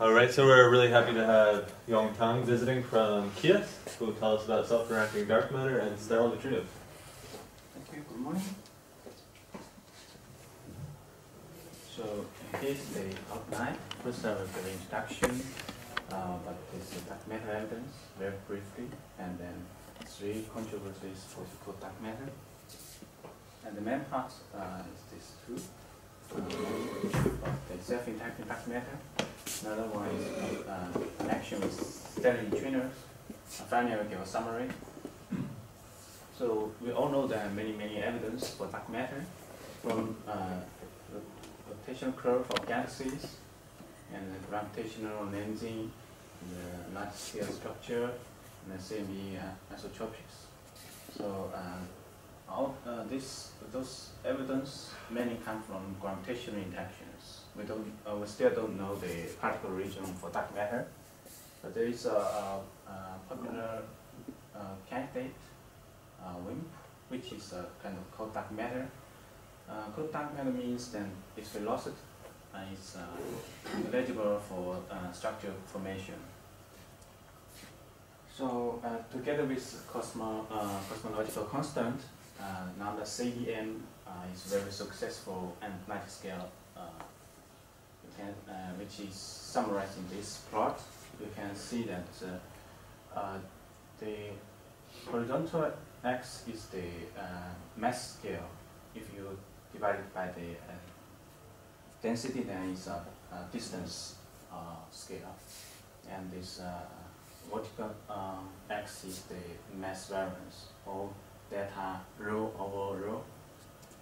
Alright, so we're really happy to have Yong Tang visiting from KIAS, who will tell us about self-interacting dark matter and sterile neutrinos. Thank you, good morning. So, this is the outline. First I will give the introduction about this dark matter evidence very briefly, and then three controversies for so-called dark matter. And the main part is these two. The self-interacting dark matter. Another one is connection with sterile neutrinos. Finally, I will give a summary. So we all know there are many evidence for dark matter, from rotational curve of galaxies, and the gravitational lensing, the large-scale structure, and the CMB isotropics. So those evidence mainly come from gravitational interactions. We still don't know the particle region for dark matter, but there is a popular candidate, WIMP, which is a kind of cold dark matter. Cold dark matter means then its velocity is eligible for structure formation. So together with cosmological constant, Lambda CDM is very successful and light scale. Which is summarized in this plot. You can see that the horizontal x is the mass scale. If you divide it by the density, then it's a distance scale. And this vertical x is the mass variance, or delta rho over rho.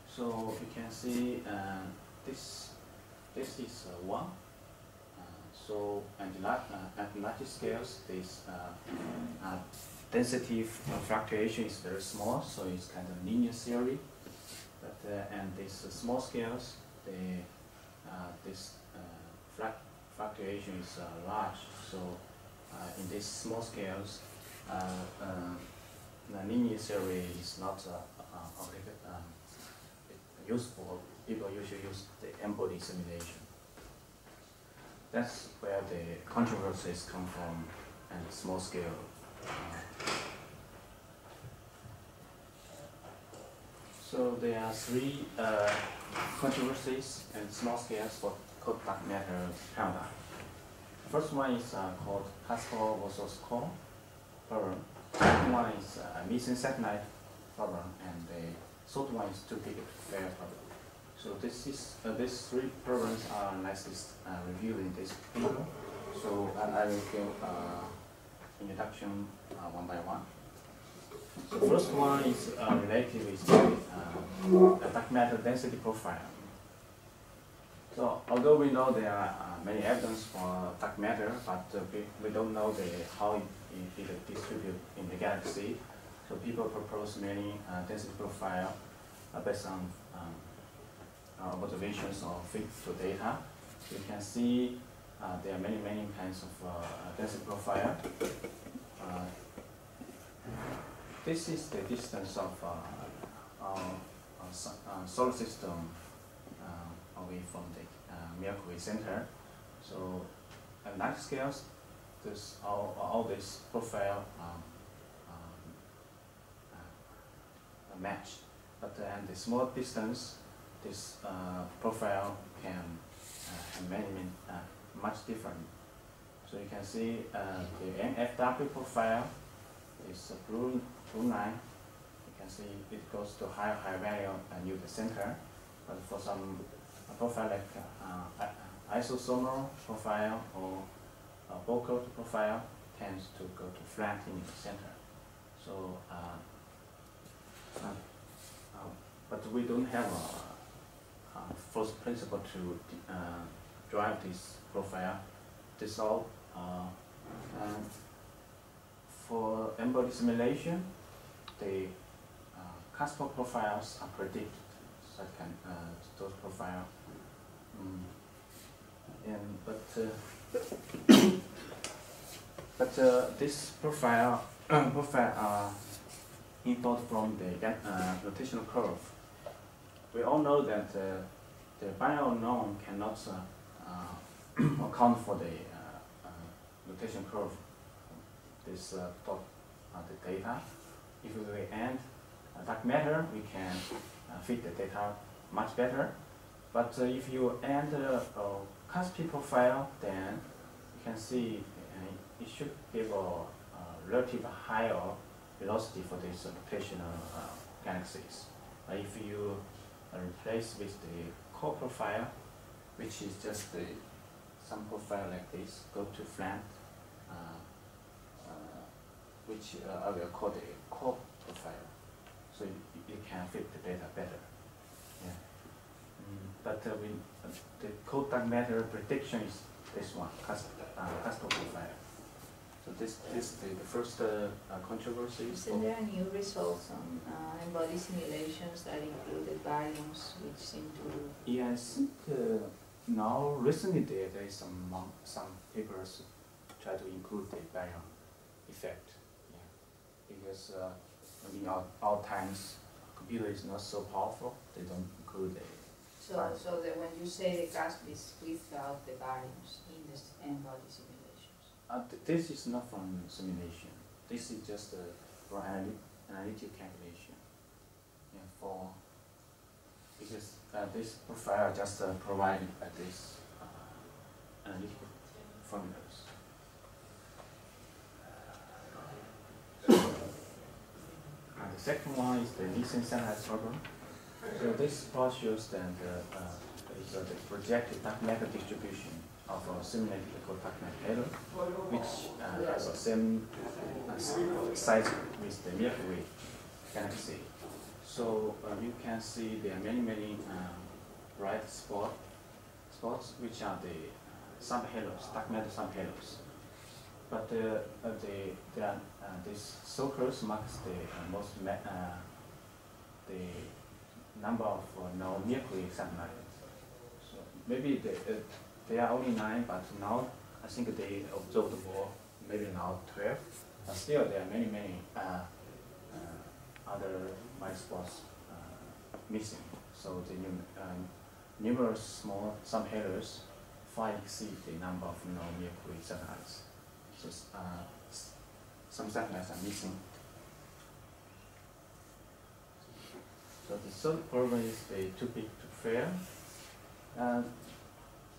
So you can see this is 1, so at large scales, this density fluctuation is very small, so it's kind of linear theory. But and these small scales, this fluctuation is large. So in these small scales, the linear theory is not useful. People usually use the embodied simulation. That's where the controversies come from, and small scale. So there are three controversies and small scales for cold dark matter paradigm. First one is called Pascal versus Cole problem. Second one is missing satellite problem, and the third one is too big to fail problem. So these three problems are nicely reviewed in this paper. So I will give introduction one by one. So first one is related with the dark matter density profile. So although we know there are many evidence for dark matter, but we don't know how it distributes in the galaxy. So people propose many density profile based on observations of fixed data. You can see there are many kinds of density profile. This is the distance of our solar system away from the Milky Way center. So at large scales, this all this profile match, but at the small distance, this profile can have much different. So you can see the NFW profile is a blue line. You can see it goes to high value near the center. But for some profile like isosomal profile or Bockert profile tends to go to flat in the center. So but we don't have a first principle to drive this profile. This all for embodied simulation, the Casper profiles are predicted. So those profile, but this profile are input from the rotational curve. We all know that the binary unknown cannot account for the rotation curve, this the data. If we add dark matter, we can fit the data much better. But if you add Caspi profile, then you can see it should give a relative higher velocity for these rotational galaxies. If you replace with the core profile, which is just some profile like this, go to flat, which I will call the core profile, so you can fit the data better. Yeah. But the cold dark matter prediction is this one, CASP profile. So this the first controversy. Isn't there new results on embodied simulations that included baryons, which seem to? Yeah, I think now recently there is some papers try to include the baryon effect. Yeah, because I mean our times computer is not so powerful. They don't include the. So that when you say the CASP is without the baryons in the embodied simulation. This is not from simulation. This is just for analytic calculation. Yeah, for because this profile just provided by this analytical formulas. And the second one is the Nissen satellite problem. So this plot shows that the projected dark matter distribution of a simulated cold dark matter, which has the same size with the Milky Way galaxy. So you can see there are many bright spots, which are the subhalos, dark matter subhalos. But these circles marks the the number of now Milky Way satellites. So maybe they are only 9, but now I think they observed more, maybe now 12. But still, there are many other white spots missing. So the numerous small subhalos far exceed the number of Milky Way satellites. So some satellites are missing. So the third problem is the too big to fail.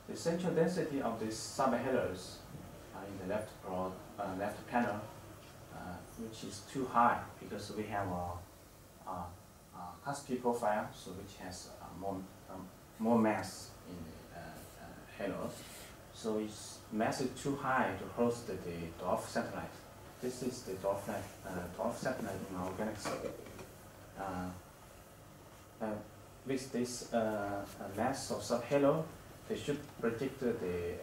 The central density of these subhalos in the left panel, which is too high because we have a Caspi profile, so which has more mass in the halo. So its mass is too high to host the dwarf satellite. This is the dwarf satellite in our galaxy. With this mass of subhalo, they should predict the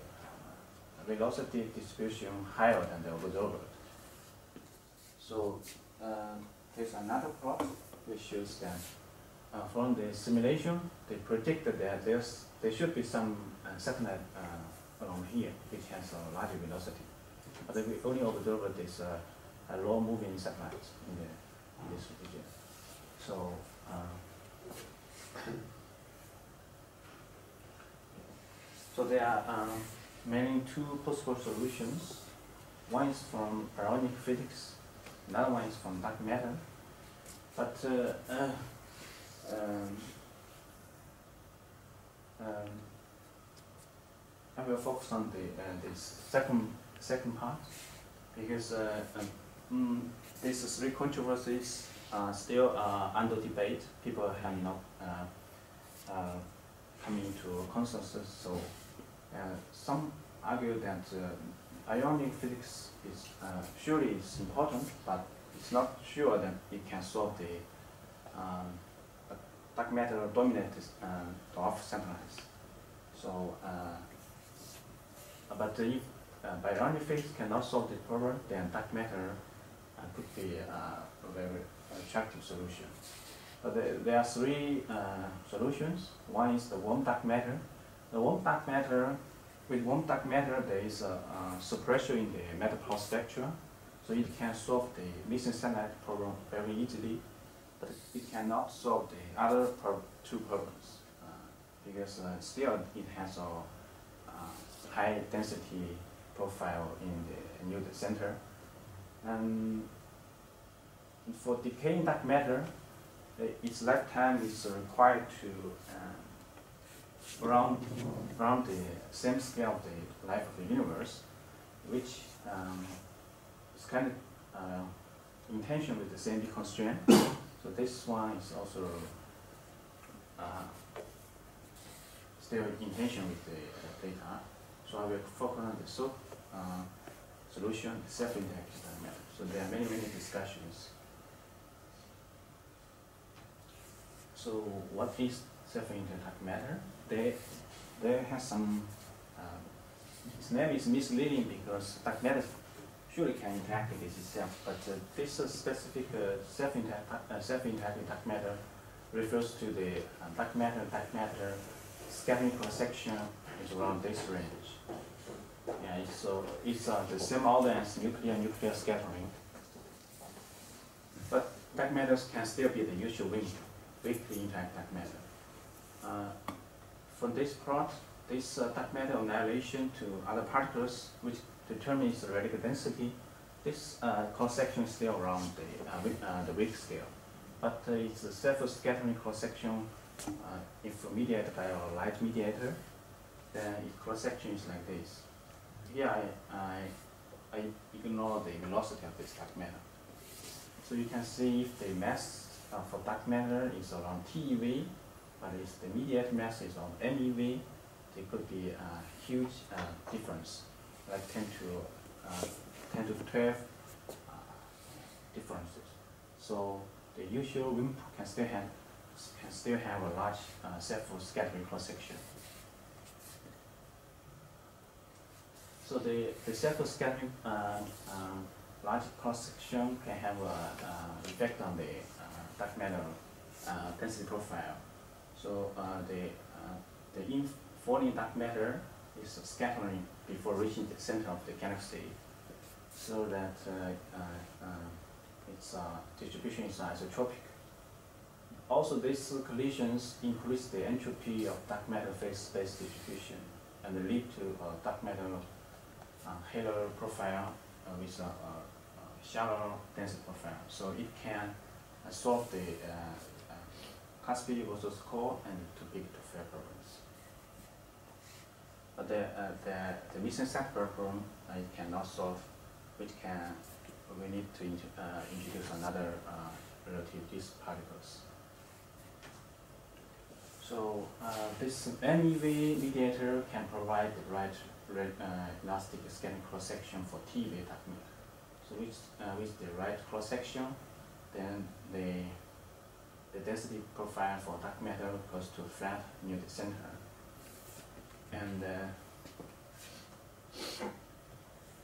velocity distribution higher than the observed. So there's another plot which shows that from the simulation, they predicted that there should be some satellite along here which has a larger velocity. But we only observed this low-moving satellite in this region. So. So there are mainly two possible solutions. One is from ionic physics, another one is from dark matter. But I will focus on the second part because these three controversies are still under debate. People have not coming to a consensus. So. Some argue that ionic physics is surely is important, but it's not sure that it can solve the dark matter dominated dwarf satellites. So, but if ionic physics cannot solve the problem, then dark matter could be a very attractive solution. But there are three solutions. One is the warm dark matter. With warm dark matter, there is a suppression in the matter power spectra, so it can solve the missing satellite problem very easily, but it cannot solve the other two problems because still it has a high density profile in the nude center. And for decaying dark matter, its lifetime is required to around the same scale of the life of the universe, which is kind of in tension with the CMB constraint. So this one is also still in tension with the data. So I will focus on the solution, self-interaction method. So there are many, many discussions. So what is self-interact matter? They have some, its name is misleading because dark matter surely can interact with itself, but this specific self-interacting dark matter refers to the dark matter scattering cross-section is around this range. Yeah, so it's the same order as nuclear scattering. But dark matters can still be the usual weakly interact dark matter. From this plot, this dark matter annihilation to other particles, which determines the radical density, this cross-section is still around the weak scale. But it's a self-scattering cross-section if mediated by a light mediator, then its cross-section is like this. Here I ignore the velocity of this dark matter. So you can see if the mass for dark matter is around TeV, but if the mediated mass is on MeV, there could be a huge difference, like 10 to 12 differences. So the usual WIMP can still have a large self-scattering cross-section. So the self-scattering large cross-section can have an effect on the dark matter density profile. So the falling dark matter is scattering before reaching the center of the galaxy, so that its distribution is isotropic. Also, these collisions increase the entropy of dark matter phase space distribution and lead to a dark matter halo profile with a shallow density profile. So it can solve the Caspi versus Core and too big to fail problems. But the missing set problem it cannot solve, which can we need to introduce another relativist particles. So this MEV mediator can provide the right elastic scattering cross section for TV dark matter. So with the right cross section, then the density profile for dark matter goes to flat near the center. And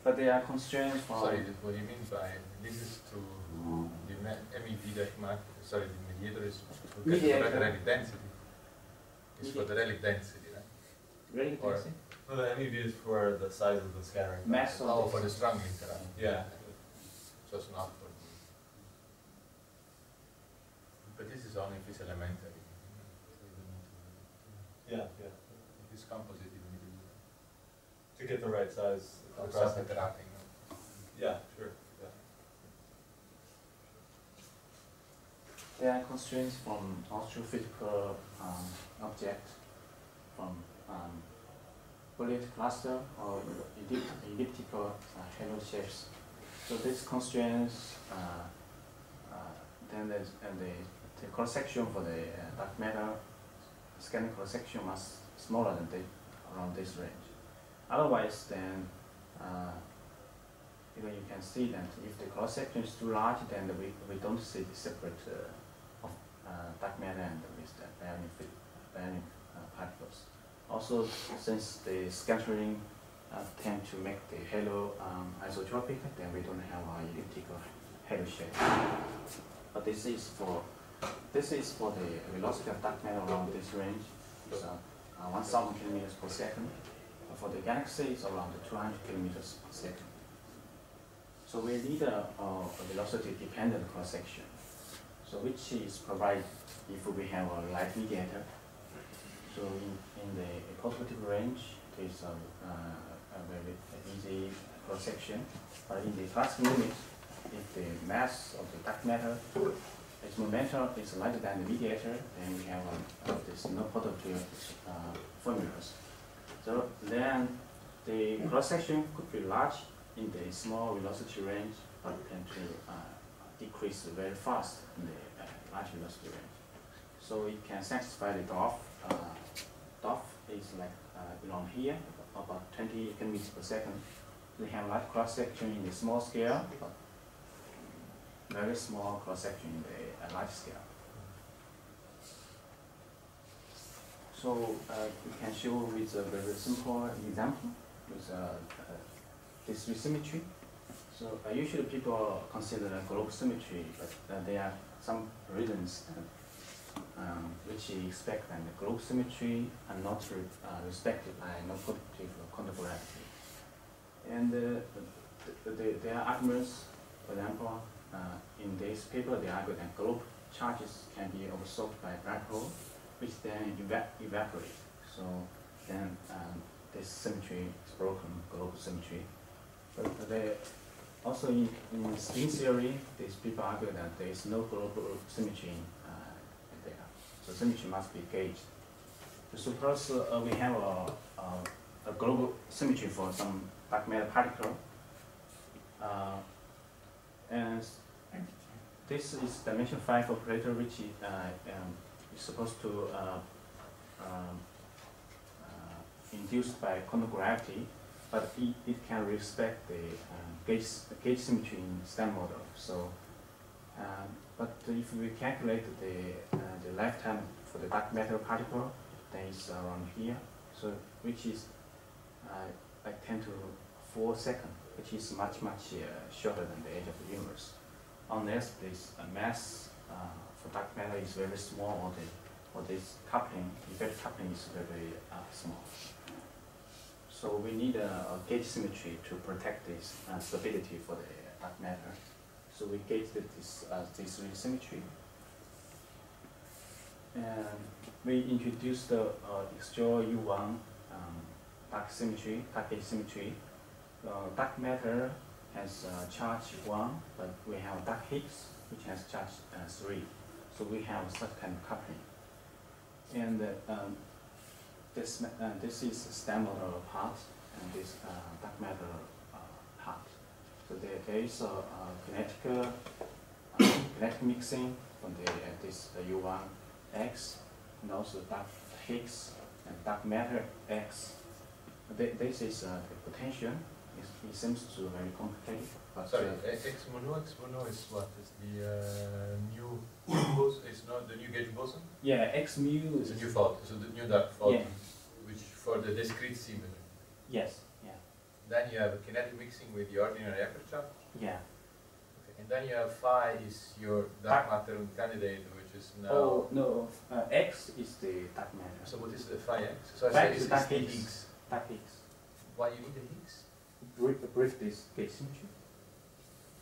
but there are constraints for. Sorry, what do you mean by this is to the MEV dark matter? Sorry, the mediator is to calculate the relic density. It's for the relic density, right? Relic density. No, the MEV is for the size of the scattering. Mass. Oh, for the strong interaction. Yeah, just not for. But this is only if it's elementary. Yeah, yeah. If it's composite, you need to get the right size. Or self-interacting. Yeah, sure. Yeah. There are constraints from astrophysical object, from bullet cluster or elliptical halo shapes. So these constraints, then there's the cross-section for the dark matter scanning cross-section must smaller than around this range. Otherwise, then you can see that if the cross-section is too large, then we don't see the separate dark matter and with the bionic particles. Also, since the scattering tend to make the halo isotropic, then we don't have an elliptical halo shape. But this is for the velocity of dark matter around this range. It's 1,000 kilometers per second. But for the galaxy, it's around 200 kilometers per second. So we need a velocity-dependent cross-section, so which is provided if we have a light mediator. So in the positive range, is a very easy cross section. But in the first unit, if the mass of the dark matter, its momentum is lighter than the mediator, then we have this no potential formulas. So then the cross section could be large in the small velocity range, but tend to decrease very fast in the large velocity range. So it can satisfy the DOF. DOF is like around here, about 20 kilometers per second. We have large cross section in the small scale, but very small cross section in the large scale. So we can show with a very simple example with this symmetry. So usually people consider globe symmetry, but there are some reasons which you expect that the globe symmetry are not respected by non-positive conductivity. And there are arguments, for example, in this paper they argue that globe charges can be absorbed by black hole, which then evaporate. So then this symmetry is broken, globe symmetry. But they also in string theory, these people argue that there is no globe symmetry. So symmetry must be gauged. So suppose we have a global symmetry for some dark matter particle, and this is dimension 5 operator, which is supposed to induced by quantum gravity, but it can respect the gauge symmetry in standard model. So. But if we calculate the lifetime for the dark matter particle, then it's around here, so which is like 10 to 4 seconds, which is much shorter than the age of the universe, unless this mass for dark matter is very small, or this coupling, effect coupling is very small. So we need a gauge symmetry to protect this stability for the dark matter. So we gauged this symmetry, and we introduced the extra U1 dark symmetry, dark gauge symmetry. Dark matter has charge 1, but we have dark Higgs, which has charge 3. So we have such kind of coupling. And this is the standard part, and this dark matter part. So there is kinetic mixing from this U1X, and also dark Higgs and dark matter X. This is the potential. It seems to very complicated. But sorry, X mono is what? Is the new boson? It's not the new gauge boson? Yeah, X mu is the new fault. So the new dark fault, yeah. Which for the discrete symmetry. Yes. Then you have a kinetic mixing with the ordinary Eckert charge. Yeah. Okay. And then you have phi is your dark matter candidate, which is now. Oh no, X is the dark matter. So what is the phi X? So phi is dark Higgs. Dark Higgs. Why you need the Higgs? Brief this gauge symmetry.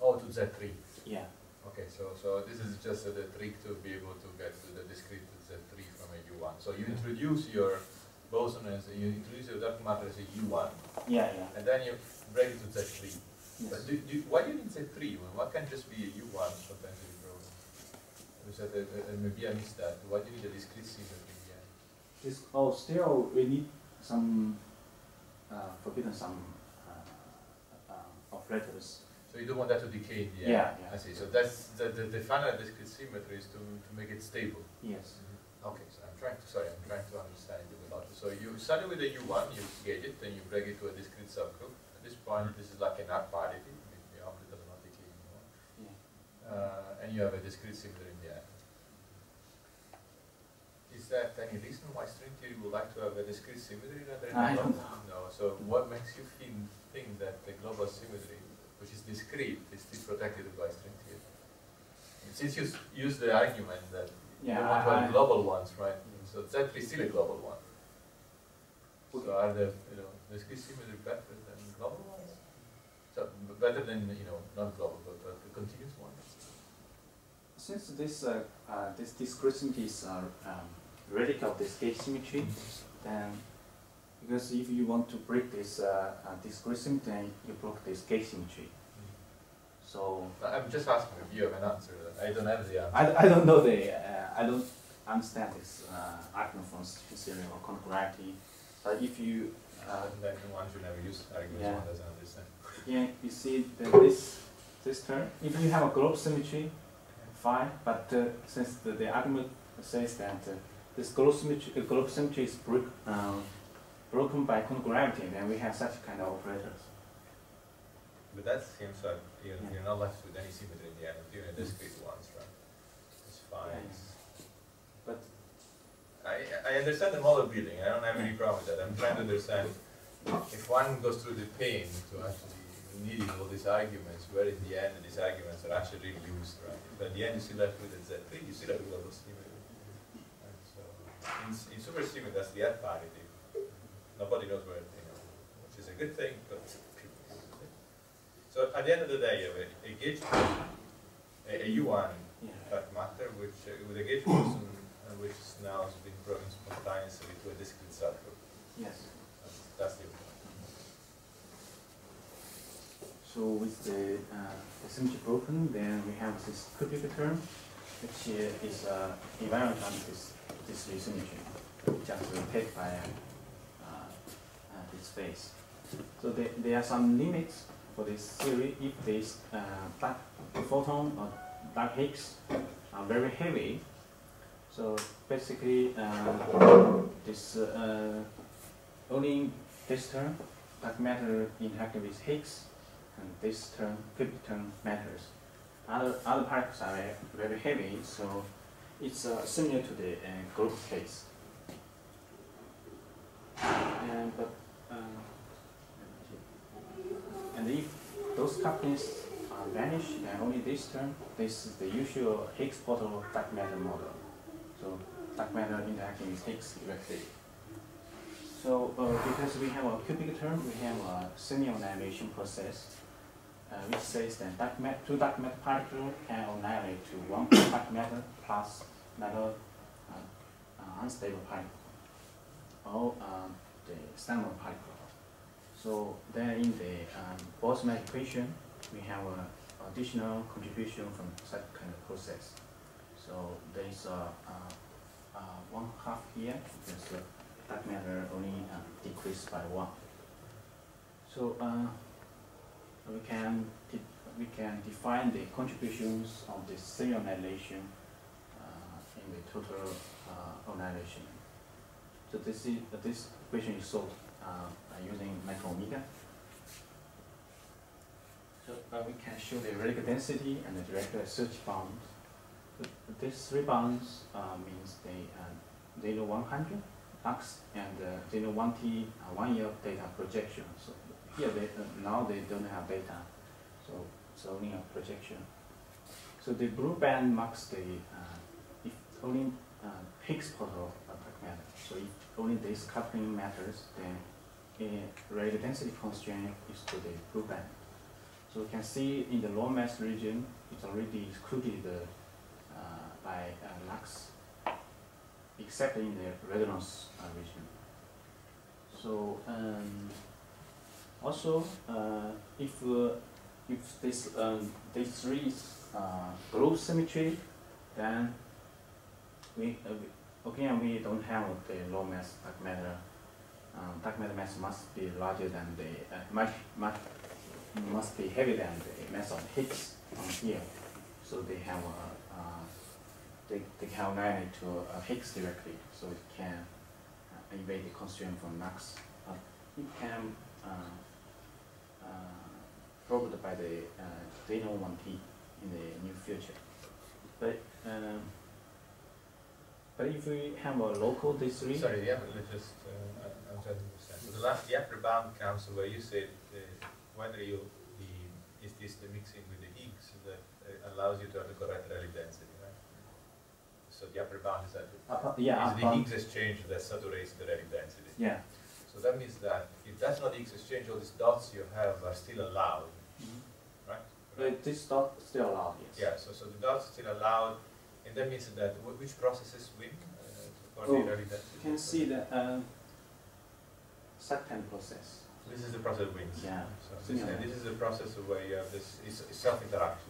Oh, to Z3. Yeah. Okay, so this is just the trick to be able to get to the discrete Z3 from a U1. So you introduce your boson as you introduce your dark matter as a U1. Yeah, yeah. And then you break it to Z3. Yes. But why do you need Z3? Why can't just be a U1 potentially problem? Maybe I missed that. Why do you need a discrete symmetry again? This, oh, still we need some forbidden some operators. So you don't want that to decay. Yeah. Yeah, yeah. I see. So that's the final discrete symmetry is to make it stable. Yes. Okay, so I'm trying to understand the logic. So you started with a U1, you gauge it, then you break it to a discrete subgroup. At this point, this is like an arc parity, the operator does not decay anymore. Yeah. And you have a discrete symmetry in the end. Is that any reason why string theory would like to have a discrete symmetry? I don't know. No. So what makes you think that the global symmetry, which is discrete, is still protected by string theory? And since you use the argument that yeah, you want to have global ones, right? So Z3 is still a global one. Okay. So are the discrete symmetry better than global ones? So better than not global, but the continuous ones. Since this discrete symmetry is a relic of this gauge symmetry, then Because if you want to break this discrete symptom, you broke this gauge symmetry. So I'm just asking if you have an answer. I don't have the answer. I don't know the I don't understand this argument from theory or quantum gravity. But if you then one should never use arguments one doesn't understand. Yeah, you see that this term. If you have a globe symmetry, fine. But since the argument says that this globe symmetry is broken by quantum gravity, then we have such kind of operators. But that seems like you're not left with any symmetry in the end. You're in discrete ones, right? It's fine. Yeah. But I understand the model building. I don't have any problem with that. I'm trying to understand if one goes through the pain to actually needing all these arguments, where in the end these arguments are actually really used, right? But at the end you still left with a Z3, you still left with a low symmetry. And so in super symmetry, that's the F parity. Nobody knows where they are, which is a good thing, but so at the end of the day, you have a gauge person, a U1 that matter, which with a gauge person, which is now has been broken spontaneously to a discrete subgroup. Yes. That's the point. So with the symmetry broken, then we have this cubic term, which is environment under this symmetry, just rotated by this phase. So there are some limits for this theory. If these dark photon or dark Higgs are very heavy, so basically this only this term dark matter interacting with Higgs, and this term cubic term matters. Other particles are very heavy, so it's similar to the group case. And but and if those couplings vanish, and only this term, this is the usual Higgs bottle dark matter model. So dark matter interacting with Higgs directly. So because we have a cubic term, we have a semi-annihilation process, which says that two dark matter particles can annihilate to one dark matter plus another unstable particle, or the standard particle. So then in the Boltzmann equation, we have an additional contribution from such kind of process. So there is one half here, because the dark matter only decreased by one. So we can define the contributions of the serial annihilation in the total annihilation. So this equation is solved using micro omega. So we can show the radical density and the directed search bounds. These three bounds means they 0, 100 flux and 0, 1T, 1 year of data projection. So here now they don't have data, so it's only a projection. So the blue band marks the if only Higgs portal dark matter. So if only this coupling matters, then radial density constraint is to the blue band. So you can see in the low mass region, it's already excluded by lux, except in the resonance region. So also, if this these three group symmetry, then we don't have the low mass dark matter. Dark matter mass must be larger than the must be heavier than the mass of Higgs on here. So they have a they can annihilate to Higgs directly. So it can evade the constraint from lux. It can probed by the Xenon 1T in the near future. But if we have a local D3... Sorry, yeah, but just, I'm trying to understand. So the upper bound comes where you said whether is this the mixing with the Higgs that allows you to have the correct radial density, right? So the upper bound is that the Higgs exchange that saturates the radial density. Yeah. So that means that if that's not the Higgs exchange, all these dots you have are still allowed, right? But this dot is still allowed, yes. Yeah, so the dots are still allowed. And that means that which processes win? You can see that second process. This is the process of wings. Yeah. So this, this is the process of where you have this it's self-interaction.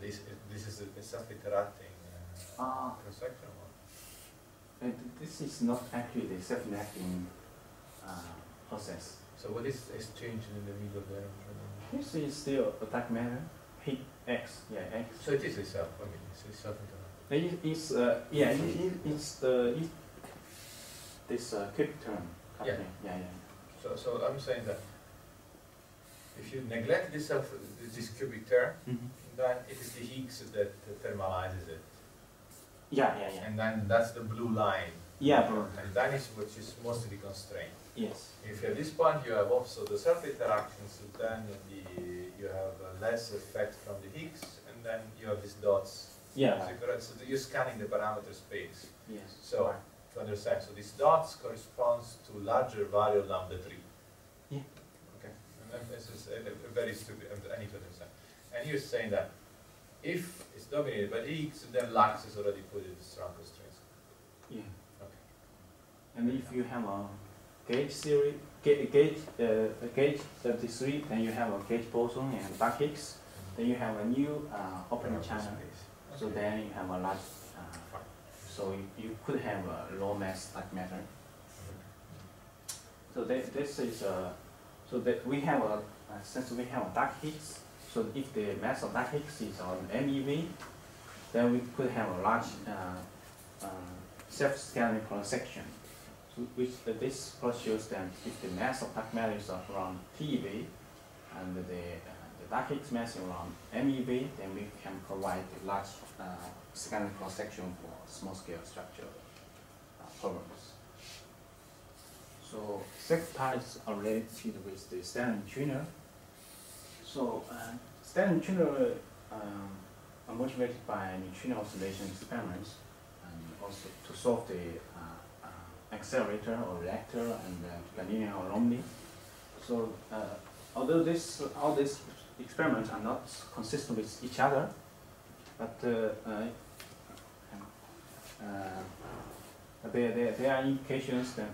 This is a self-interacting construction. This is not actually the self-interacting process. So what is exchanged in the middle there? This is still a dark matter. Heat X, yeah, X. So it is itself. I mean, it's self-interacting. It's yeah, it's the this quick term. Yeah. Yeah, yeah. So I'm saying that if you neglect this this cubic term, then it is the Higgs that thermalizes it. Yeah, yeah, yeah. And then that's the blue line. Yeah, blue. And that is which is mostly constrained. Yes. If at this point you have also the self-interactions, then you have less effect from the Higgs, and then you have these dots. Yeah. So you're scanning the parameter space. Yes. So. Right. To understand, so these dots corresponds to larger value of lambda 3. Yeah. Okay. And this is a very stupid. I need to understand. And you're saying that if it's dominated by X, then Lux is already put in strong constraints. Yeah. Okay. And if you have a gauge theory, gauge 73, then you have a gauge boson and dark Higgs. Then you have a new opening channel. Okay. So then you have a large. So you could have a low mass dark matter. So this is a so that we have a since we have a dark Higgs. So if the mass of dark Higgs is on MeV, then we could have a large self-scaling cross section. So which this cross shows that if the mass of dark matter is around TeV, and the dark Higgs mass is around MeV, then we can provide a large scaling cross section for small-scale structure problems. So second part is related with the Stalin-Tuner. So Stalin-Tuner are motivated by neutrino oscillation experiments, and also to solve the accelerator or reactor and Galilean or Romney. So although all these experiments are not consistent with each other, but there are indications that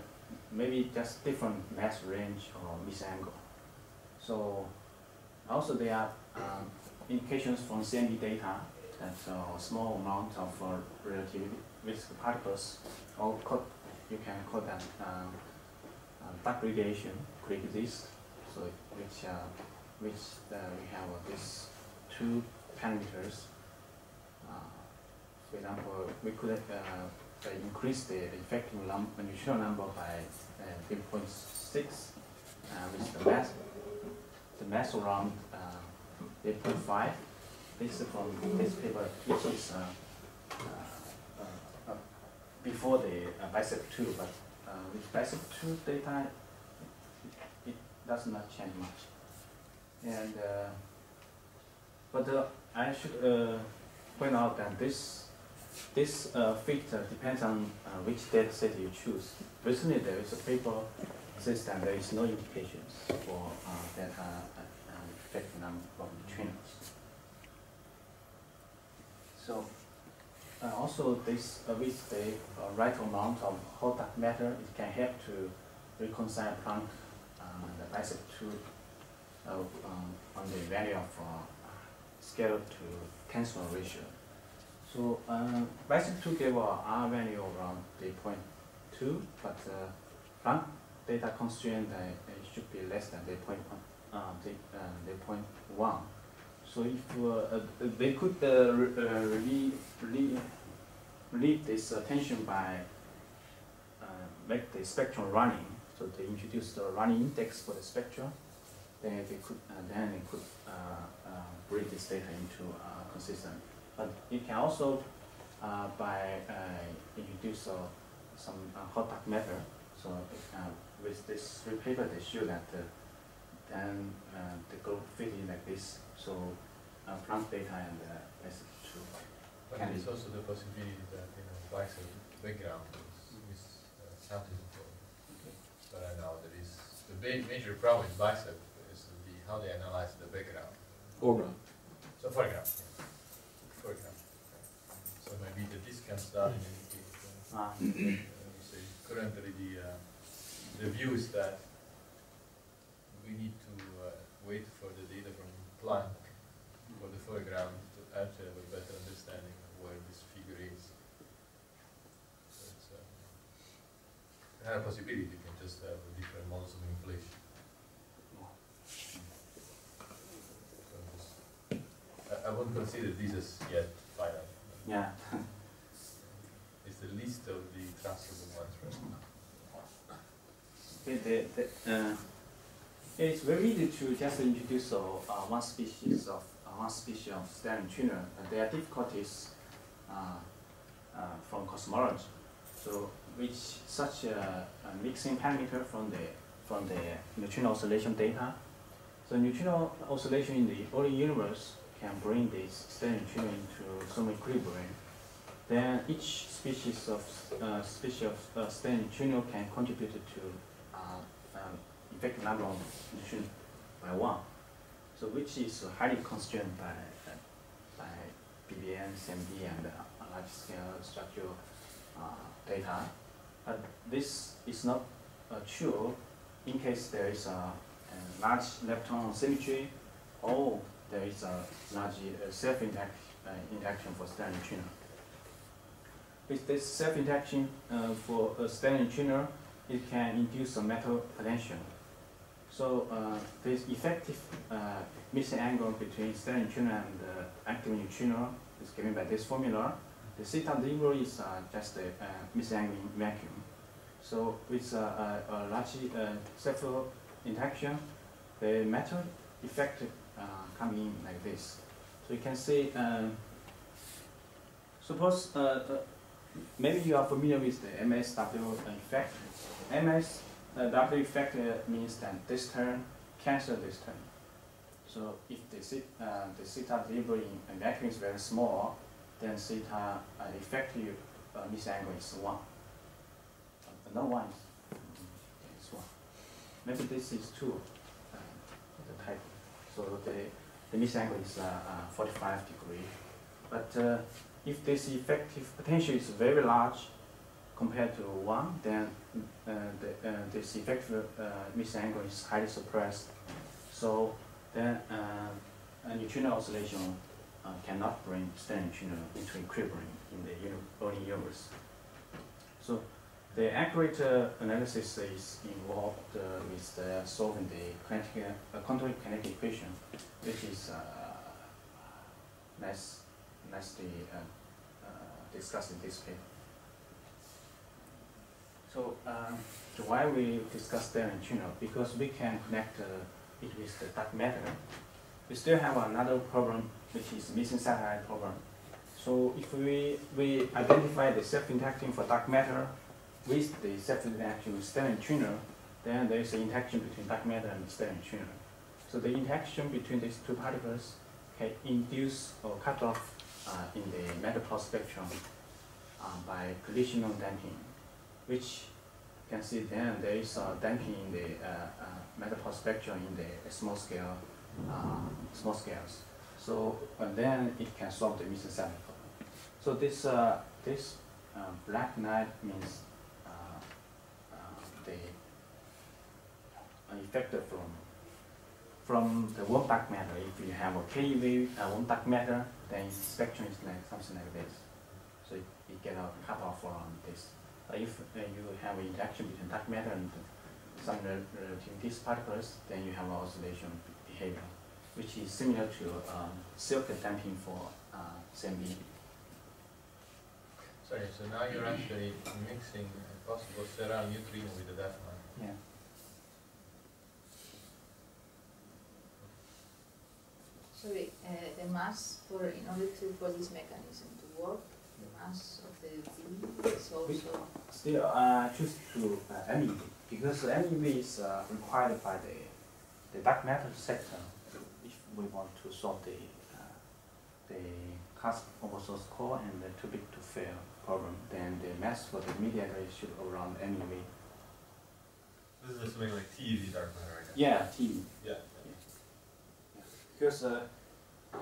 maybe just different mass range or miss angle. So also there are indications from CMB data that a small amount of relativistic particles, or you can call that dark radiation, could exist. So which we have these two parameters. For example, we could increase the effective neutrino number by 3.6 with the mass around 8.5. This is from this paper, which is before the BICEP2, but with BICEP2 data, it does not change much. And but I should point out that this filter depends on which data set you choose. Recently, there is a paper that says that there is no implications for data effective number of neutrinos. So, also, this with the right amount of hot dark matter, it can help to reconcile Planck the BICEP2 on the value of scale to tensor ratio. So BICEP2 gave our R value around 8.2, but Planck data constraint it should be less than 8.1. So if they could relieve this tension by make the spectrum running, so they introduce the running index for the spectrum, then they could bring this data into consistent. But it can also, by introduce some hot dark matter. So with this paper, they show that then the globe fit in like this. So Planck data and BICEP2. But there's also the possibility that BICEP background is something important. But I know there is the major problem with BICEP is how they analyze the background. Foreground. So foreground. So maybe the discounts are in any case. Currently, the the view is that we need to wait for the data from Planck for the foreground to actually have a better understanding of where this figure is. So it's another possibility, you can just have different models of inflation. I won't consider this as yet final. Yeah. It's the least of the transferable ones right now. It's very easy to just introduce one species of stem tuner. There are difficulties from cosmology. So, such a mixing parameter from the neutrino oscillation data. So, neutrino oscillation in the early universe can bring this standard tuner into some equilibrium. Then each species of standard tuner can contribute to effective number of neutrinos by 1. So which is highly constrained by BBN, CMB, and large scale structural data. But this is not true in case there is a large lepton symmetry or there is a large self-interaction for standard neutrino. With this self-interaction for a standard neutrino, it can induce a metal potential. So this effective mixing angle between standard neutrino and active neutrino is given by this formula. The theta 0 is just a mixing angle in vacuum. So with a large self-interaction, the metal effective come in like this. So you can see, suppose maybe you are familiar with the MSW effect. MSW effect means that this term cancels this term. So if the theta delivery in vacuum is very small, then theta effective mixing angle is 1. But not 1, it's 1. Maybe this is 2, the type. So the mixing angle is 45 degrees. But if this effective potential is very large compared to 1, then this effective mixing angle is highly suppressed. So then a neutrino oscillation cannot bring standard neutrino into equilibrium in the early universe. So the accurate analysis is involved with solving the kinetic, contour kinetic equation, which is nicely discussed in this paper. So why we discuss standard neutrino? Because we can connect it with the dark matter. We still have another problem, which is missing satellite problem. So if we identify the self-interacting for dark matter with the self-interaction with standard neutrino, then there is an interaction between dark matter and standard neutrino. So the interaction between these two particles can induce or cut off in the metal pulse spectrum by collisional damping, which you can see then there is a damping in the metal pulse spectrum in the small scales. So then it can solve the missing satellite problem. So this black knight means effective from the warm dark matter. If you have a KeV warm dark matter, then its spectrum is like something like this. So it gets a cut off from this. But if you have an interaction between dark matter and some relativistic particles, then you have an oscillation behavior, which is similar to silk damping for CMB. Sorry, so now you're actually mixing a possible Serra neutrino with the Deffman. Yeah. Sorry, the mass for this mechanism to work, the mass of the V is also... We still choose to MEV, because MEV is required by the dark matter sector if we want to solve the cast oversource core and the too big to fail problem, then the mass for the mediator should around MEV. This is something like TeV dark matter, right? Yeah, TeV. Yeah. Because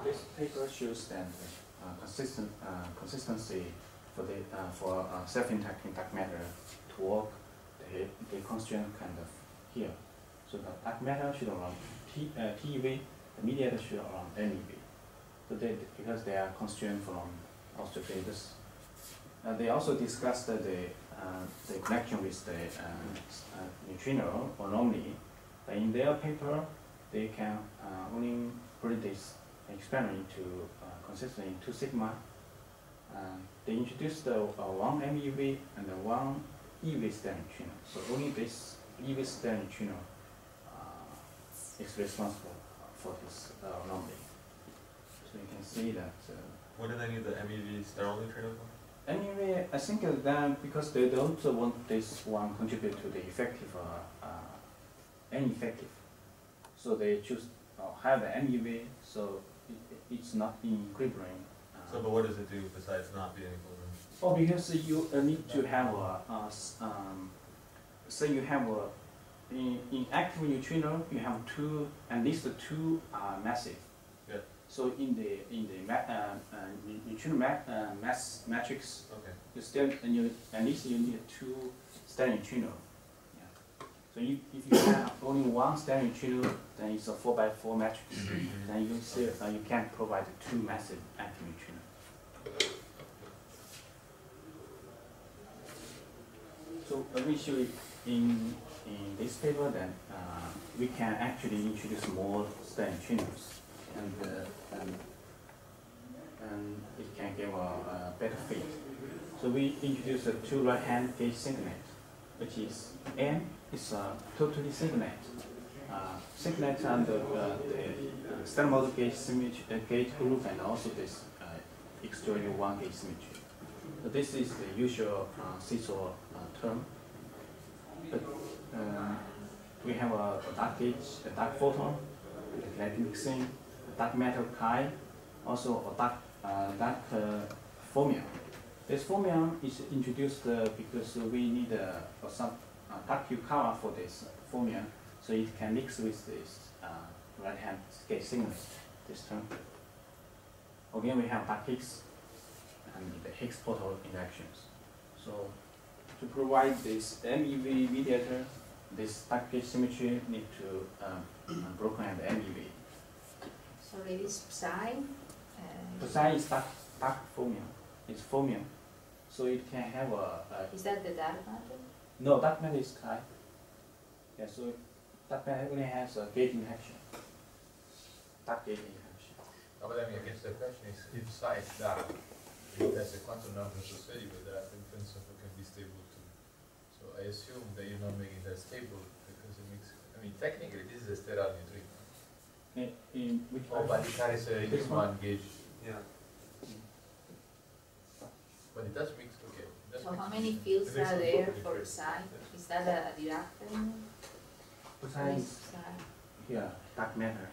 this paper shows that consistency for self-interacting dark matter to work, the a constraint kind of here. So the dark matter should around TeV, the mediator should around MEV. So they, because they are constrained from oscillators. They also discussed the connection with the neutrino anomaly. In their paper, they can only put this experiment to consistent in 2 sigma. They introduced the one MEV and the one EV star neutrino. So only this EV star neutrino is responsible for this anomaly. So you can see that. What do they need the MEV star neutrino for? Anyway, I think that because they don't want this one contribute to the effective ineffective, so they choose have the MEV, so it's not in equilibrium. So, but what does it do besides not being equilibrium? Oh, because you need to have a so you have a in active neutrino you have two, at least two are massive. Yeah. So in the neutrino mass matrix, okay. You still at least you need two star neutrino. Yeah. So if you have only one star neutrino, then it's a 4x4 matrix. Then you still you can't provide two massive active neutrino. So we should in this paper then we can actually introduce more star neutrinos. And it can give a better fit. So we introduced a two right-hand gauge signet, which is M is totally signet. Signet under the standard model gauge symmetry, gauge group, and also this external one gauge symmetry. So this is the usual seesaw term. But we have a dark gauge, a dark photon, a light mixing. Dark matter chi, also a dark, fermion. This fermion is introduced because we need some dark Yukawa for this fermion, so it can mix with this right-hand gauge signals, this term. Again, we have dark Higgs and the Higgs portal interactions. So to provide this MEV mediator, this dark gauge symmetry need to broken at the MEV. So it is psi. Psi is dark fermion. It's fermion, so it can have a. Is that the dark matter? No, dark matter is chi. Yeah, so dark matter only has a gauge interaction. Dark gauge interaction. No, but I mean, I guess the question is, if psi is dark, if there's a quantum number associated with that, in principle, it can be stable too. So I assume that you're not making that stable because it makes. I mean, technically, this is a sterile neutrino. In which but it carries a Human gauge. Yeah. But it does mix together. Okay. So how many fields are there for psi? Is that a Dirac thing? Psi is yeah, dark matter.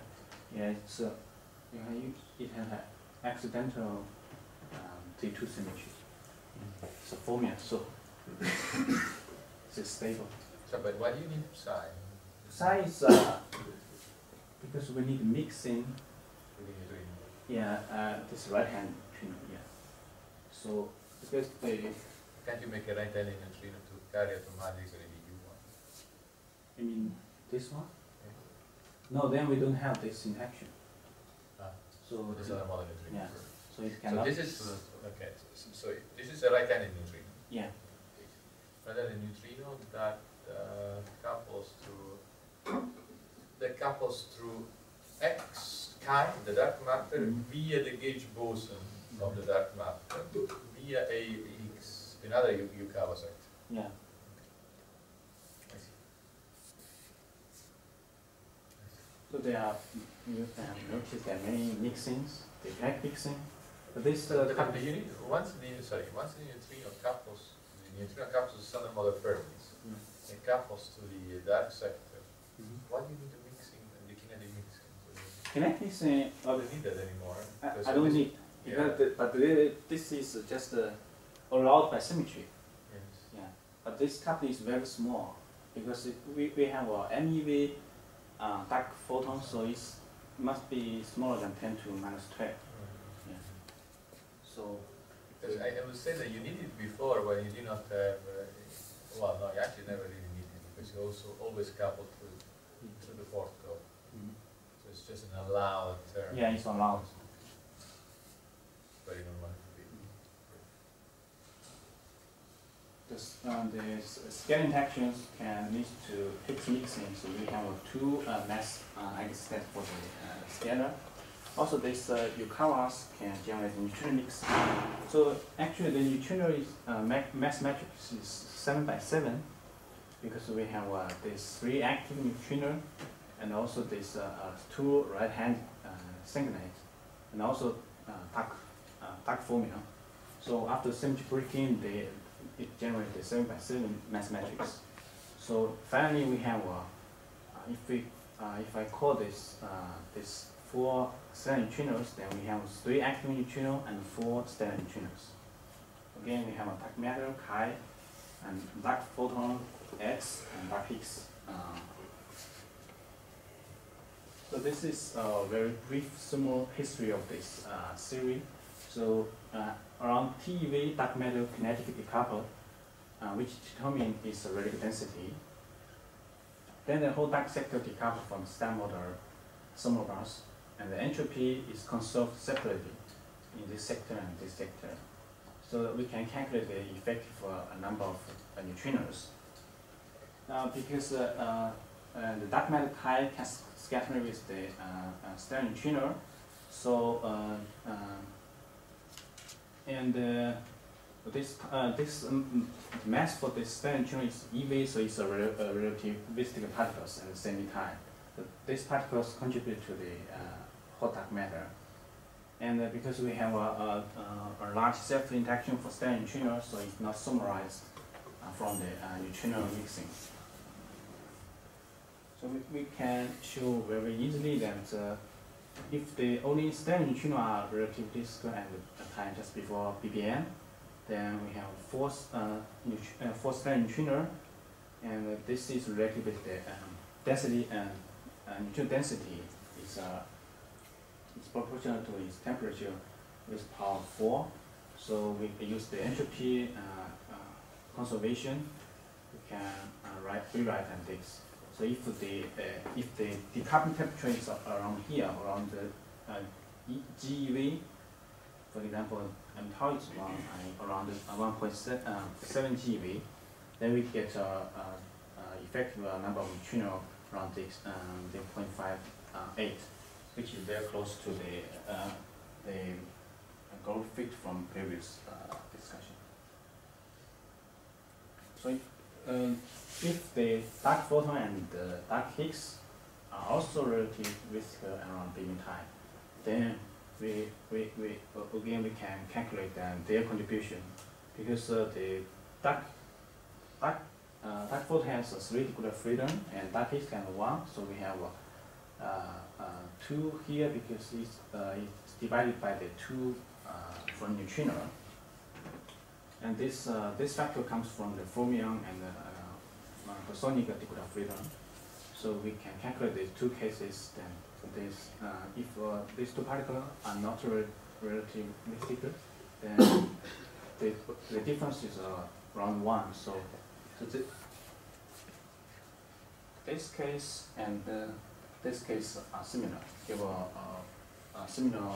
Yeah, it's it has an accidental T2 symmetry. It's a fermion, so it's stable. So, but why do you need psi? Psi is because we need mixing, yeah, this right-hand neutrino, yeah. So, because can't you make a right-hand neutrino to carry automatically you want? You mean this one? Yeah. No, then we don't have this interaction. So this is a model neutrino. Yeah. So it cannot. So this is okay. So this is a right-handed neutrino. Yeah. Rather than neutrino that couples through X chi, the dark matter, via the gauge boson of the dark matter, via a X, another Yukawa sector. Yeah. Okay. I see. So there are, you can notice there are many mixings, the direct mixing. But this once the neutrino couples, to certain model fermions, and couples to the dark sector. Why do you need the mixing and the kinetic mixing? Kinetic mixing, I don't need that anymore. I don't need, yeah. But this is just allowed by symmetry. Yes. Yeah. But this coupling is very small because we have a MEV dark photon, so it must be smaller than 10⁻². Mm-hmm. Yeah. So. Because I would say that you need it before when you did not have. Well, no, you actually never did. is also always coupled to the fourth code. Mm-hmm. So it's just an allowed term. Yeah, it's allowed. But you don't want it to be. The scaling interactions can lead to fixed mixing, so we have two mass eigenstates for the scalar. Also, this Yukawa's can generate neutrino mix. So actually, the neutrino mass matrix is 7 by 7 because we have these 3 active neutrino and also these 2 right-hand synchronites and also Planck formula. So after symmetry breaking, it generates the 7 by 7 mass matrix. So finally, we have if I call this this 4 stellar neutrinos, then we have 3 active neutrinos and 4 stellar neutrinos. Again, we have a dark matter, chi, and dark photon, x, and dark Higgs. So this is a very brief small history of this theory. So around TeV dark matter kinetic decoupled, which determines its relative density. Then the whole dark sector decoupled from standard model thermal bars, and the entropy is conserved separately in this sector and this sector. So we can calculate the effective number of neutrinos. Now, because the dark matter chi can scatter with the stellar neutrino, so this mass for the stellar neutrino is eV, so it's a relativistic particles and semi-time. These particles contribute to the hot dark matter, and because we have a large self-interaction for stellar neutrino, so it's not summarized from the neutrino mixing. So we can show very easily that if the only stellar neutrino are relativistic and time just before BBN, then we have 4 stellar neutrino, and this is related with the density and. Neutron density is proportional to its temperature with power 4. So we use the entropy conservation. We can rewrite and this. So if the decoupling temperature is around here, around the GeV, for example, tau is around 1.7 GeV, then we get effective number of neutrinos around 0.58, which is very close to the goal fit from previous discussion. So if the dark photon and the dark Higgs are also relative with around beam time, then we can calculate their contribution, because the dark photon has a 3 degree of freedom, and dark Higgs can 1, so we have 2 here because it's divided by the 2 from neutrino. And this factor comes from the fermion and the bosonic degree of freedom. So we can calculate these two cases, then this, if these two particles are not relativistic, then the difference is around 1. So this case and this case are similar, give a similar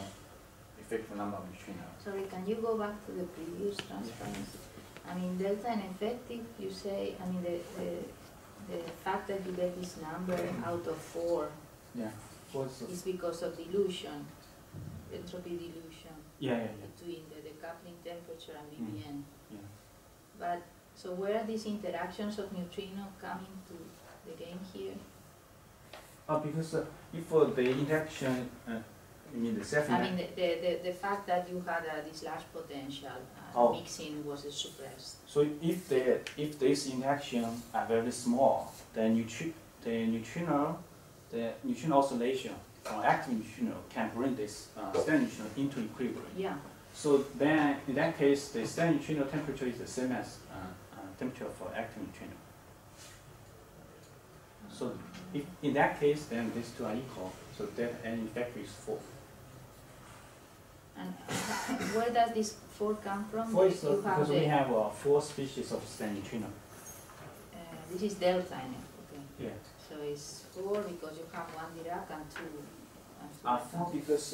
effective number of neutrinos. Sorry, can you go back to the previous transparency? Yeah. I mean, delta and effective, you say, I mean, the fact that you get this number out of 4 is because of dilution, entropy dilution between the decoupling temperature and BBN. Yeah. But so where are these interactions of neutrino coming to the game here? Oh, because if the interaction, you mean the self interaction? I mean the fact that you had this large potential mixing was suppressed. So if these interactions are very small, then the neutrino oscillation or active neutrino can bring this stellar neutrino into equilibrium. Yeah. So then, in that case, the stellar neutrino temperature is the same as temperature for active neutrino. So if in that case, then these two are equal, so that an effect is 4. And where does this 4 come from? 4 is because we have 4 species of stellar neutrino. This is delta n, okay? Yeah. So it's 4 because you have 1 Dirac and 2. 4 because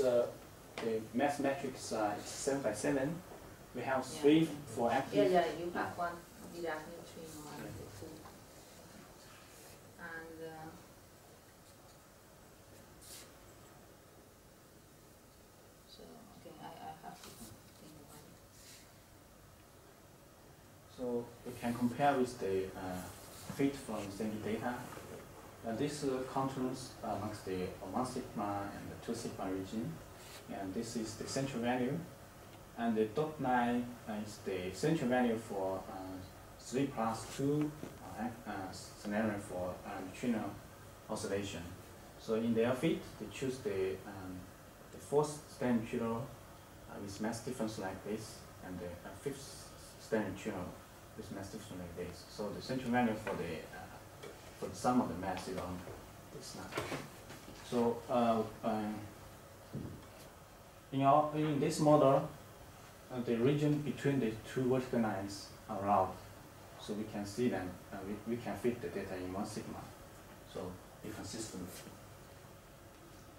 the mathematics is 7 by 7. We have 3 for active. Yeah, yeah, you have 1 Dirac between 1 and 2. And so, okay, I have to think about it. So we can compare with the fit from CMB data. This contains amongst the 1 sigma and the 2 sigma region, and this is the central value, and the dot line is the central value for 3 plus 2 scenario for neutrino oscillation. So in their fit, they choose the 4th standard neutrino with mass difference like this, and the 5th standard neutrino with mass difference like this. So the central value for the some of the mass is on this line. So in this model, the region between the 2 vertical lines are round. So we can see them, and we can fit the data in 1 sigma. So it's consistent.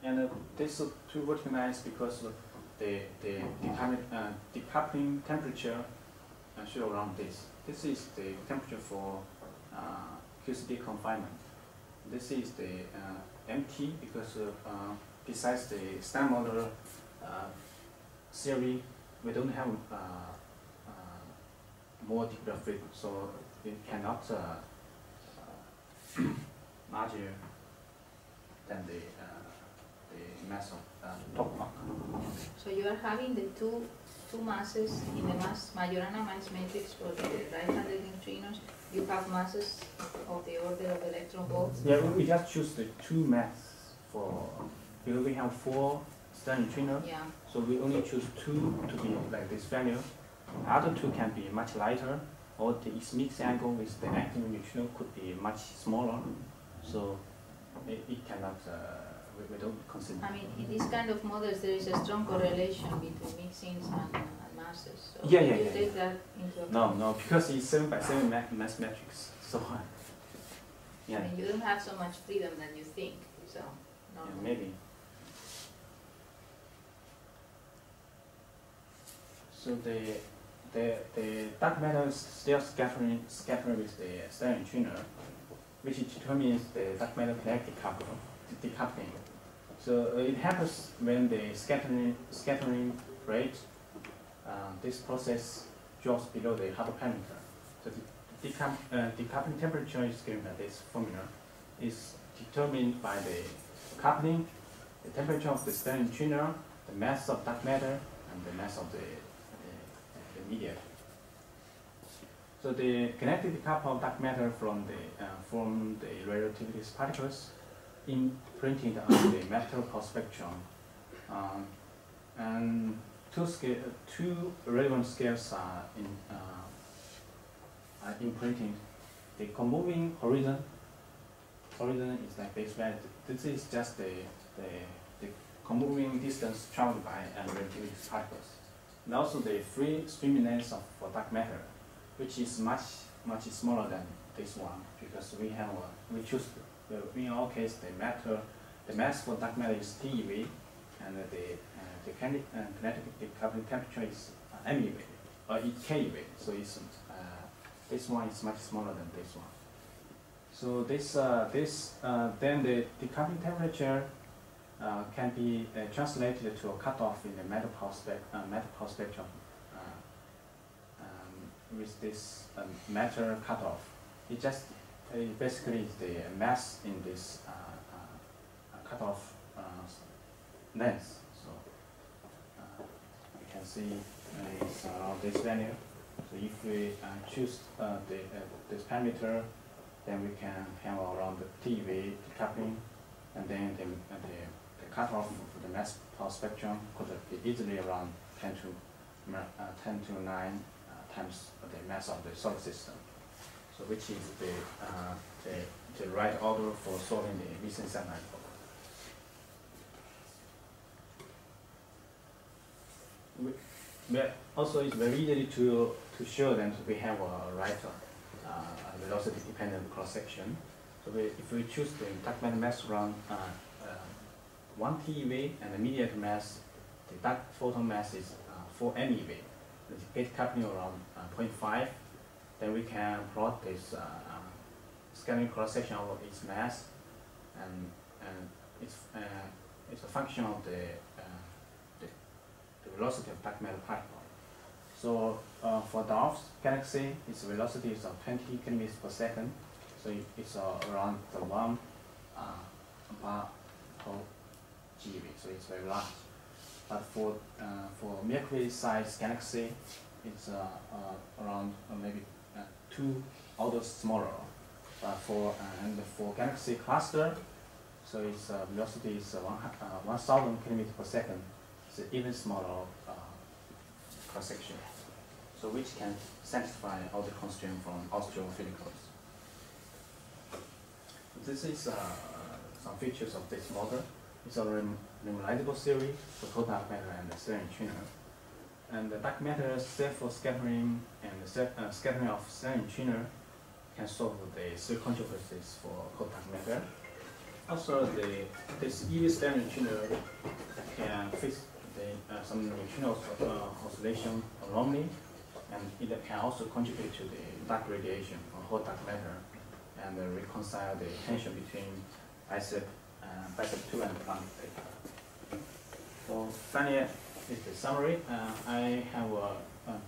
And these 2 vertical lines, because the decoupling temperature show around this. This is the temperature for QCD confinement. This is the MT because besides the standard model theory, we don't have more degree of freedom, so we cannot larger than the mass of top block. So you are having the two masses in the mass Majorana mass matrix for the right-handed neutrinos. You have masses of the order of electron volts. Yeah, we just choose the 2 mass for because we have 4 standard neutrinos. Yeah. So we only choose 2 to be like this value. The other 2 can be much lighter, or the mix angle with the active neutrino could be much smaller. So it cannot. We don't consider. I mean, in these kind of models, there is a strong correlation between mixings and masses. So yeah, yeah, you take that into account? No, no, because it's 7 by 7 mass matrix. So yeah. I mean, you don't have so much freedom than you think. So no. Yeah, maybe. So the dark matter is still scattering with the standard neutrino, which determines the dark matter kinetic coupling. Decoupling. So it happens when the scattering rate, this process drops below the Hubble parameter. So the decoupling temperature is given by this formula. Is determined by the coupling, the temperature of the standard neutrino, the mass of dark matter, and the mass of the media. So the kinetic decouple of dark matter from the relativity particles imprinted on the metal pulse spectrum, and two relevant scales are imprinted. The conmoving horizon is like this value. This is just the conmoving distance traveled by relativity particles, and also the free streaming length for dark matter, which is much smaller than this one because we have we choose. In our case, the mass for dark matter is TeV, and the kinetic decoupling temperature is MeV, or KeV. So it's, this one is much smaller than this one. So then the decoupling temperature can be translated to a cutoff in the metal pulse spectrum with this matter cutoff. It just basically, the mass in this cutoff length. So you can see it's around this value. So if we choose this parameter, then we can have around the TeV decoupling, and then the cutoff for the mass pulse spectrum could be easily around 10 to 9 times the mass of the solar system. So which is the right order for solving the Wiesen-Sanheim problem. But also, it's very easy to show that we have a right velocity dependent cross section. So if we choose the inductance mass around 1 TeV and the mediator mass, the dark photon mass is 4 MeV. The gate coupling around 0.5. Then we can plot this scattering cross section of its mass, and it's a function of the velocity of dark matter particle. So for dwarf galaxy, its velocity is 20 kilometers per second. So it's around the 1 bar/GeV. So it's very large. But for Milky Way-sized galaxy, it's around maybe 2 orders smaller. But for galaxy cluster, so its velocity is 1,000 kilometers per second. It's an even smaller cross section. So which can satisfy all the constraints from astrophysics. This is some features of this model. It's a remodelizable theory for total dark matter and the scattering tunnel. And the dark matter self-scattering and the scattering of scattering tunnel can solve the three controversies for cold dark matter. Also, this EV scattering tunnel can fix some neutrino oscillation anomaly, and it can also contribute to the dark radiation from hot dark matter and reconcile the tension between BICEP2 and Planck data. So finally, this is the summary. I have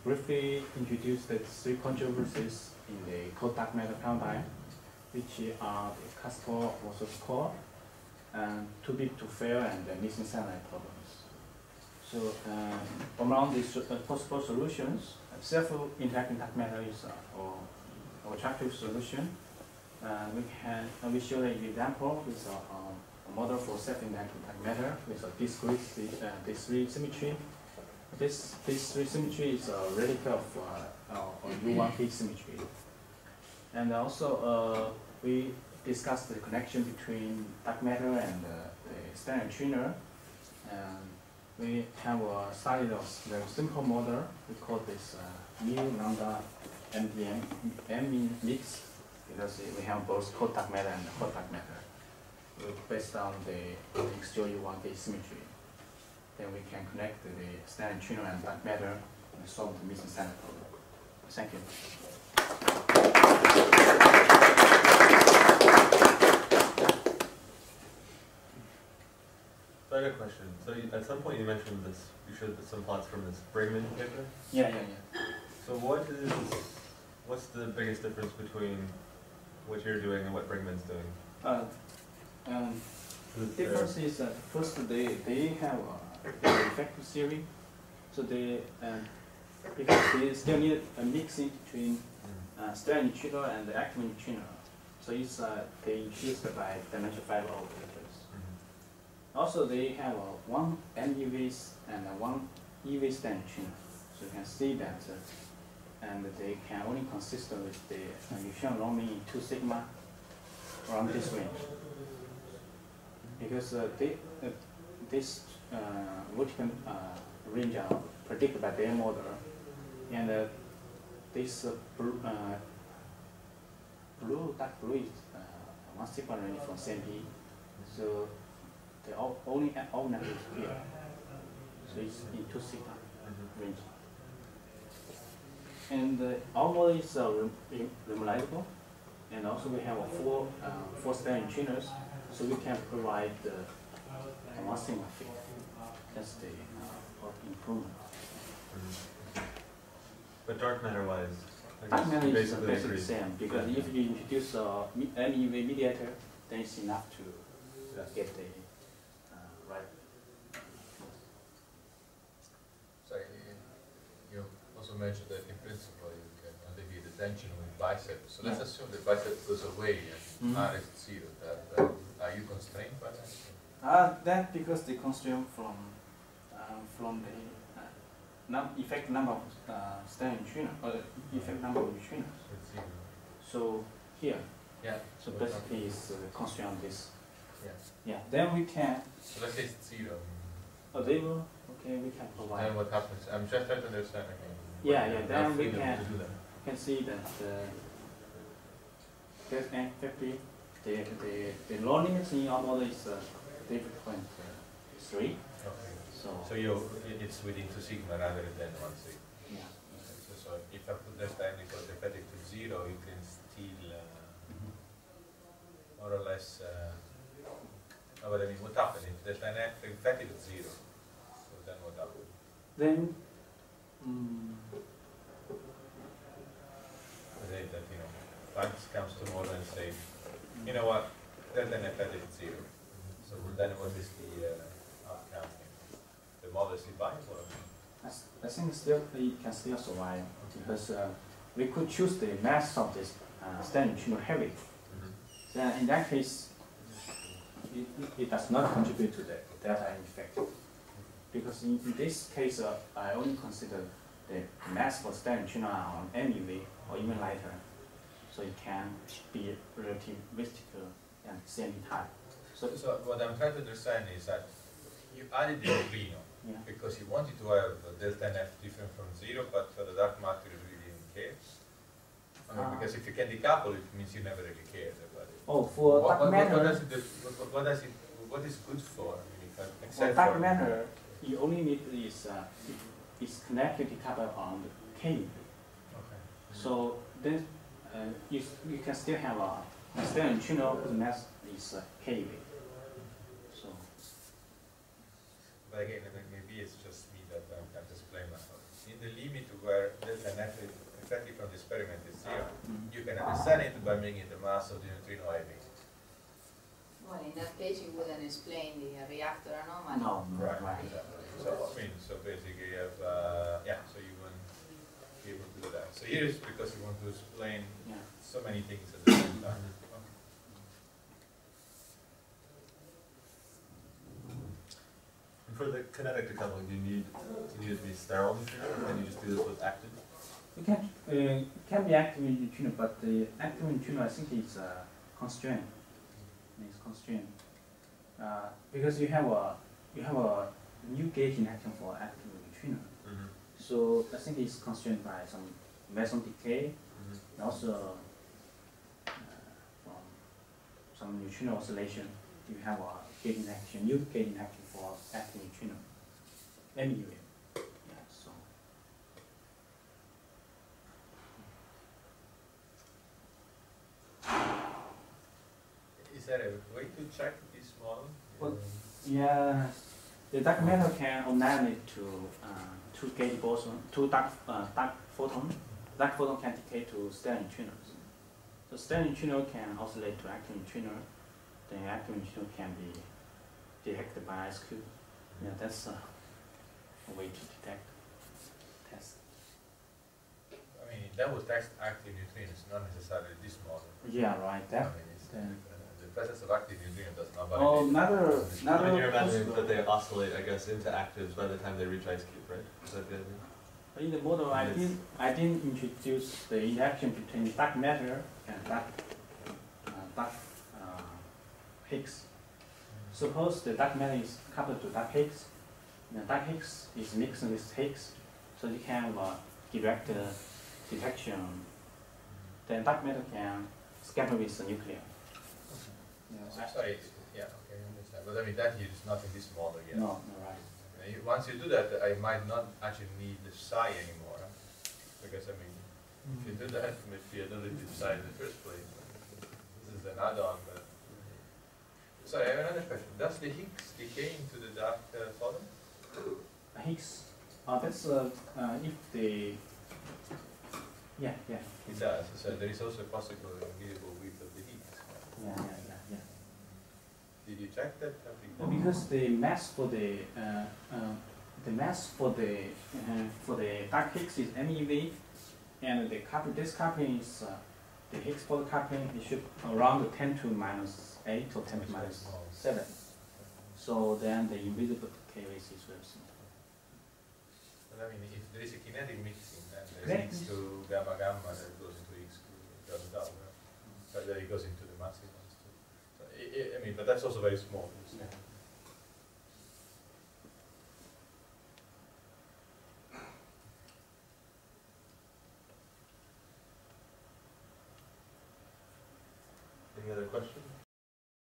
briefly introduced the three controversies in the cold dark matter paradigm, which are the castor versus core, and too big to fail, and the missing satellite problems. So among these possible solutions, self-interacting dark matter is an attractive solution. We showed an example with a model for self-interacting dark matter with a discrete discrete symmetry. This discrete symmetry is a relic of U1P symmetry. And also we discussed the connection between dark matter and the scattering tunnel. We have a study of very simple model. We call this mu lambda MDM mix, because we have both cold dark matter and hot dark matter. Based on the exterior U1K symmetry, then we can connect the scattering tunnel and dark matter and solve the missing satellite problem. Thank you. So I got a question. So you, at some point you mentioned this, you showed some plots from this Brinkmann paper? Yeah. So what's the biggest difference between what you're doing and what Brinkmann's doing? The difference is that first they have an effective theory, so they because they still need a mixing between scattering neutrino and the active neutrino, so it's they increased by dimension 5 orders. Also, they have 1 MeV and 1 eV scattering neutrino, so you can see that. And they can only consist with the neutrino normally 2 sigma around this range, because this vertical range are predicted by their model, and this dark blue is 1 sigma range from CMB, so they only alternate here, so it's in 2 sigma range. And our model is remodelizable, and also we have 4 scattering tunnels, so we can provide the 1 sigma field. That's the improvement. But dark matter wise, dark matter is basically the same, because if you introduce a MEV mediator, then it's enough to get the right. Sorry. Also mentioned that in principle you can alleviate the tension with bicep. So let's assume that bicep goes away and R is 0. Are you constrained by that? That because the constraint from the effect number of scattering neutrino, effect number of neutrinos. So here, so basically it's constraint on this. Then we can. So let's say it's 0. Oh, they will. Okay, we can provide. And what happens? I'm just trying to understand. Then we can see that test activity, the loneliness in your model is different 3. Okay. So it's within 2 sigma rather than 1 sigma. Yeah. Okay. So if I put that time equals apathetic to 0, you can still more or less. But I mean, what happened if the dynamic fatigue is 0? So then what happened? Then. That, you know, Planck comes to more than say, you know what, that dynamic fatigue is 0. So then what is the outcome? The model is viable? I think still it can still survive because we could choose the mass of this standard tuner heavy. Then in that case, it does not contribute to the delta effect. Because in this case, I only consider the mass for standard tuner on MEV or even lighter. So it can be relativistic and semi-type. So what I'm trying to understand is that you added the neutrino because you wanted to have delta NF different from 0, but for the dark matter you really didn't care. Because if you can decouple, it means you never really cared about it. Oh, for dark matter. What is good for? I mean, for dark matter, you only need is it's connected decoupled on the K. Okay. So then you can still have a standard tuner whose mass is K. So. But again, maybe it's just me that I can't explain myself. In the limit where there's an effort from the experiment is 0. You can understand it by making the mass of the neutrino heavy. Well, in that case, you wouldn't explain the reactor anomaly. No, right. Exactly. So, I mean, so basically, you have, so you wouldn't be able to do that. So here is because you want to explain so many things at the same time. And for the kinetic decoupling, you need it to be sterile neutrino, and you just do this with active. It can be active in tuner, but the active in tuner I think is constrained. It's constrained because you have a new gauge induction for active in tuner. So I think it's constrained by some Meson decay and also from some neutrino oscillation. You have a gauge induction, new gauge induction for active in tuner. Anyway. Is there a way to check this model? Well, yeah, the dark matter can annihilate to 2 gauge boson, 2 dark photons. Dark photon can decay to stellar neutrinos. So stellar neutrino can oscillate to active neutrino. Then active neutrino can be detected by IceCube. Yeah, that's a way to test. I mean, that would test active neutrinos, not necessarily this model. Yeah, right. That. I mean, presence of active neutrino does not validate. Oh, another. You're imagining that they oscillate, I guess, into actives by the time they reach IceCube, right? Is that the idea? In the model, I didn't introduce the interaction between dark matter and dark Higgs. Suppose the dark matter is coupled to dark Higgs, and the dark Higgs is mixed with Higgs, so you can have a direct detection. Then dark matter can scatter with the nuclear. Okay, I understand. But I mean, that is not in this model yet. No, right. Once you do that, I might not actually need the psi anymore. Huh? Because, I mean, if you do that, maybe I don't need the psi in the first place. This is an add-on. Sorry, I have another question. Does the Higgs decay into the dark photon? Higgs? That's if the... Yeah. It does. So there is also a possible variable width of the Higgs. Yeah. Did you check that? Because the mass for the dark Higgs is MEV, and the coupling is the Higgs photon coupling. It should around 10⁻⁸ or 10⁻⁷. So then the invisible decay is very simple. But I mean, if there is a kinetic mixing, and there is X to gamma that goes into X to delta, so that it goes into the massive ones too. I mean, but that's also very small.